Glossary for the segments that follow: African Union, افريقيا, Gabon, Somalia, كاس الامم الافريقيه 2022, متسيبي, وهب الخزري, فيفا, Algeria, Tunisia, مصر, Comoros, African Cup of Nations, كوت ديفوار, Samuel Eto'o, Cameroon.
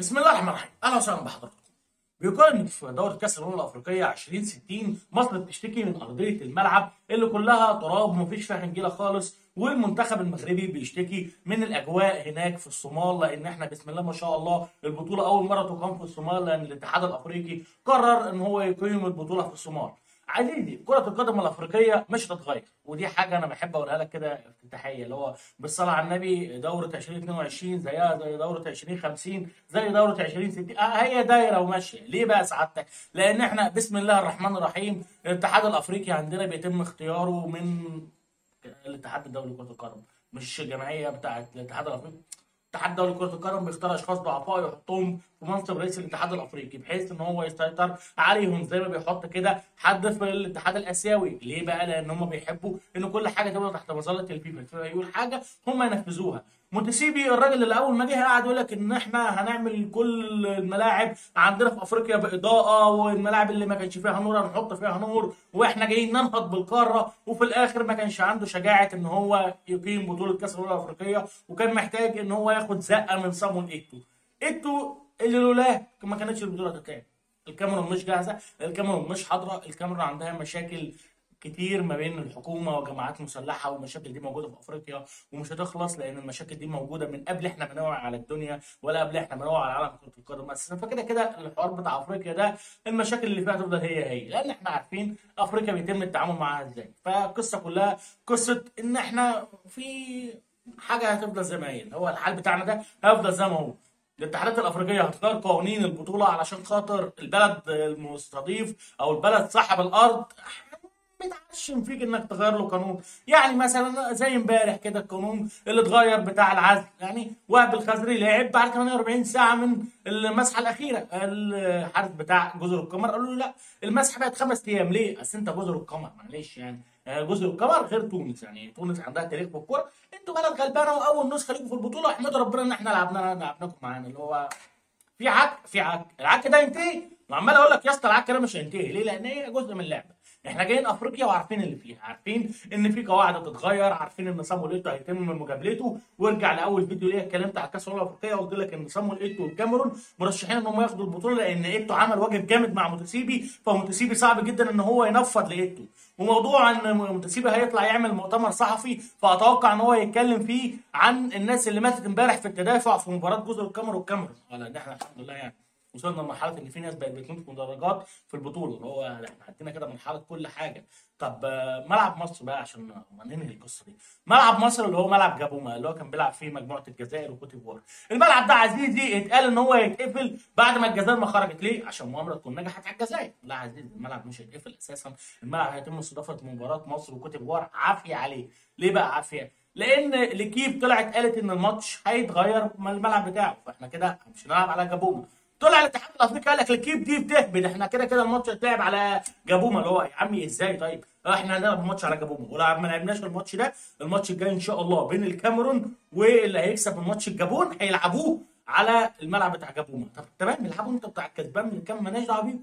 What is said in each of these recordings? بسم الله الرحمن الرحيم، اهلا وسهلا بحضرتك. بيقال في دورة كأس الأمم الأفريقية 2060 مصر بتشتكي من أرضية الملعب اللي كلها تراب ومفيش فيها حنجيلة خالص، والمنتخب المغربي بيشتكي من الأجواء هناك في الصومال، لأن احنا بسم الله ما شاء الله البطولة أول مرة تقام في الصومال، لأن الاتحاد الأفريقي قرر إن هو يقيم البطولة في الصومال. عزيزي، كرة القدم الأفريقية مش هتتغير، ودي حاجة أنا بحب أقولها لك كده افتتاحية، اللي هو بالصلاة على النبي دورة 2022 زيها زي دورة 2050 زي دورة 2060، هي دايرة وماشية. ليه بقى سعادتك؟ لأن إحنا بسم الله الرحمن الرحيم الاتحاد الأفريقي عندنا بيتم اختياره من الاتحاد الدولي لكرة القدم، مش الجمعية بتاعة الاتحاد الأفريقي. الاتحاد الدولي لكرة القدم بيختار اشخاص ضعفاء يحطهم في منصب رئيس الاتحاد الافريقي، بحيث ان هو يسيطر عليهم زي ما بيحط كده حد في الاتحاد الاسيوي. ليه بقى؟ لان هم بيحبوا ان كل حاجه تبقى تحت مظله الفيفا، الفيفا يقول حاجه هم ينفذوها. متسيبي الراجل اللي اول ما جه قعد يقول لك ان احنا هنعمل كل الملاعب عندنا في افريقيا باضاءه، والملاعب اللي ما كانش فيها نور هنحط فيها نور، واحنا جايين ننهض بالقاره. وفي الاخر ما كانش عنده شجاعه ان هو يقيم بطوله كاس الامم الافريقيه، وكان محتاج ان هو ياخد زقه من صامويل ايتو اللي لولاه ما كانتش البطوله تتلعب. الكاميرون مش جاهزه، الكاميرون مش حاضره، الكاميرون عندها مشاكل كتير ما بين الحكومه وجماعات مسلحه، والمشاكل دي موجوده في افريقيا ومش هتخلص، لان المشاكل دي موجوده من قبل احنا ما نوعي على الدنيا، ولا قبل احنا ما نوعي على عالم كره القدم اساسا. فكده كده الحوار بتاع افريقيا ده المشاكل اللي فيها هتفضل هي، لان احنا عارفين افريقيا بيتم التعامل معاها ازاي. فالقصه كلها قصه ان احنا في حاجه هتفضل زي ما هي، هو الحال بتاعنا ده هيفضل زي ما هو. الاتحادات الافريقيه هتغير قوانين البطوله علشان خاطر البلد المستضيف او البلد صاحب الارض بيتعشم فيك انك تغير له قانون. يعني مثلا زي امبارح كده القانون اللي اتغير بتاع العزل، يعني وهب الخزري لعب بعد 48 ساعه من المسحه الاخيره، الحارس بتاع جزر القمر قالوا له لا المسحه بقت 5 ايام. ليه؟ اصل انت جزر القمر معلش، يعني جزر القمر غير تونس، يعني تونس عندها تاريخ في الكوره، انتوا بلد غلبانه واول نسخه ليكم في البطوله، احمدوا ربنا ان احنا لعبناكم معانا. اللي هو في عك العك ده ينتهي، وعمال اقول لك يا اسطى العك ده مش هينتهي. ليه؟ لان هي جزء من اللعبه، احنا جايين افريقيا وعارفين اللي فيها، عارفين ان في قواعد هتتغير، عارفين ان صامويل ايتو هيتم من مجابلته. وارجع لاول فيديو ليا اتكلمت على كاس الامم الافريقيه وقلت لك ان صامويل ايتو والكاميرون مرشحين ان هم ياخدوا البطوله، لان ايتو عمل واجب جامد مع متسيبي، فمتسيبي صعب جدا ان هو ينفض لايتو. وموضوع ان متسيبي هيطلع يعمل مؤتمر صحفي، فاتوقع ان هو يتكلم فيه عن الناس اللي ماتت امبارح في التدافع في مباراه جزر القمر والكاميرون. ولا احنا الحمد لله يعني وصلنا لمرحله ان في ناس بقت بتموت مدرجات في البطوله، اللي هو احنا عدينا كده مرحله كل حاجه. طب ملعب مصر بقى عشان ننهي القصه دي، ملعب مصر اللي هو ملعب جابوما اللي هو كان بيلعب فيه مجموعه الجزائر وكوت ديفوار، الملعب ده عزيزي اتقال ان هو هيتقفل بعد ما الجزائر ما خرجت. ليه؟ عشان مؤامره تكون نجحت على الجزائر. لا عزيزي، الملعب مش هيتقفل اساسا، الملعب هيتم استضافه مباراه مصر وكوت ديفوار عافيه عليه. ليه بقى عافيه؟ لان لكيف طلعت قالت ان الماتش هيتغير من الملعب بتاعه، فاحنا كده مش هنلعب على جابوما. طلع الاتحاد الافريقي قال لك الكيب دي بتهبد، احنا كده كده الماتش هيتلعب على جابوما. اللي هو يا عمي ازاي طيب؟ احنا هنلعب الماتش على جابوما، ولو ما لعبناش الماتش ده، الماتش الجاي ان شاء الله بين الكاميرون واللي هيكسب الماتش الجابون هيلعبوه على الملعب بتاع جابوما. طب تمام، العبوا انت بتاع الكسبان من الكام، مالناش دعوه بيكم.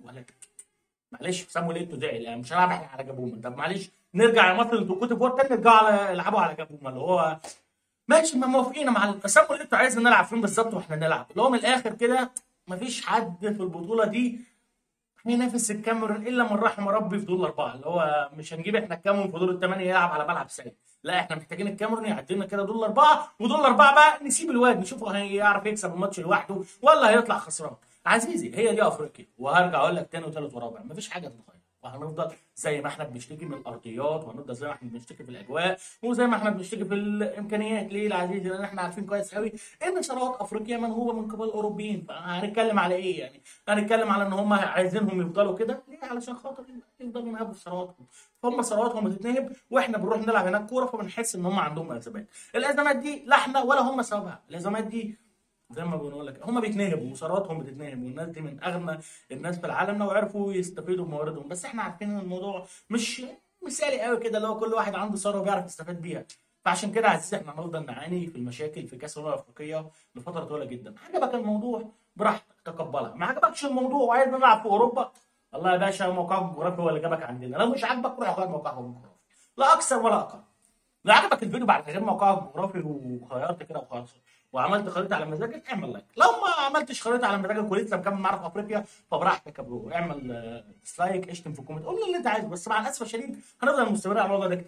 معلش صامويل ايتو زعل، يعني مش هنلعب احنا على جابوما. طب معلش نرجع لماتش الكوت ديفوار تاني، نرجعوا على العبوا على جابوما. اللي هو ماشي، ما موافقين مع صامويل ايتو، عايز نلعب فين بالظبط واحنا نلعب. اللي هو من الاخر كده مفيش حد في البطوله دي هينافس الكاميرون الا من رحم ربي في دور 4، اللي هو مش هنجيب احنا الكاميرون في دور ال8 يلعب على ملعب سعيد، لا احنا محتاجين الكاميرون يعدي لنا كده دور 4، ودور 4 بقى نسيب الواد نشوفه هيعرف يكسب الماتش لوحده ولا هيطلع خسران. عزيزي، هي دي افريقيا، وهرجع اقول لك تاني وتالت ورابع مفيش حاجه تتغير، وهنفضل زي ما احنا بنشتكي من الارضيات، وهنفضل زي ما احنا بنشتكي في الاجواء، وزي ما احنا بنشتكي في الامكانيات. ليه يا عزيزي؟ لان احنا عارفين كويس قوي ان ثروات افريقيا منهوبه من قبل الاوروبيين. فهنتكلم على ايه يعني؟ هنتكلم على ان هم عايزينهم يفضلوا كده، ليه؟ علشان خاطر يفضلوا ينهبوا في ثرواتهم، فهم ثرواتهم بتتنهب واحنا بنروح نلعب هناك كوره، فبنحس ان هم عندهم ازمات. الازمات دي لا احنا ولا هم سببها، الازمات دي زي ما بنقول لك هم بيتنهبوا وثرواتهم بتتنهب، والناس دي من اغنى الناس في العالم لو عرفوا يستفيدوا بمواردهم. بس احنا عارفين ان الموضوع مش مثالي قوي كده، اللي هو كل واحد عنده ثروه بيعرف يستفاد بيها. فعشان كده عزيزي احنا هنفضل نعاني في المشاكل في كاس الامم الافريقيه لفتره طويله جدا. عجبك الموضوع براحتك تقبلها، ما عجبكش الموضوع وعايز نلعب في اوروبا، والله يا باشا موقعك الجغرافي هو اللي جابك عندنا، لو مش عاجبك روح غير موقعك الجغرافي لا اكثر ولا اقل. لو عجبك الفيديو بعد غير موقعك الجغرافي وخيرت كده وخلاص، وعملت خريطه على مزاجك اعمل لايك، لو ما عملتش خريطه على مزاجك ولسه مكمل معانا في افريقيا فبراحتك يا برو، اعمل ديسلايك، اشتم في الكومنت، قول اللي انت عايزه، بس مع الاسف الشديد هنفضل مستمرين على الموضوع ده.